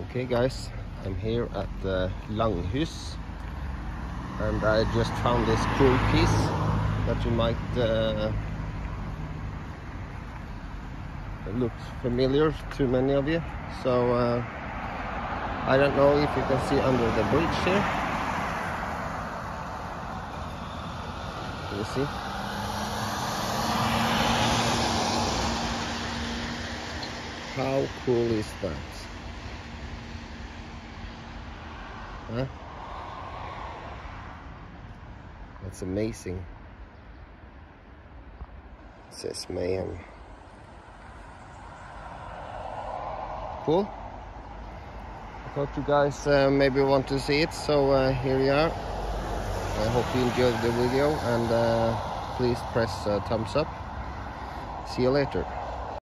Okay guys, I'm here at the Langhus and I just found this cool piece that you might look familiar to many of you. So I don't know if you can see under the bridge here. Can you see? How cool is that? Huh? That's amazing. It says Mayhem. Cool. I thought you guys maybe want to see it, so here we are. I hope you enjoyed the video and please press thumbs up. See you later.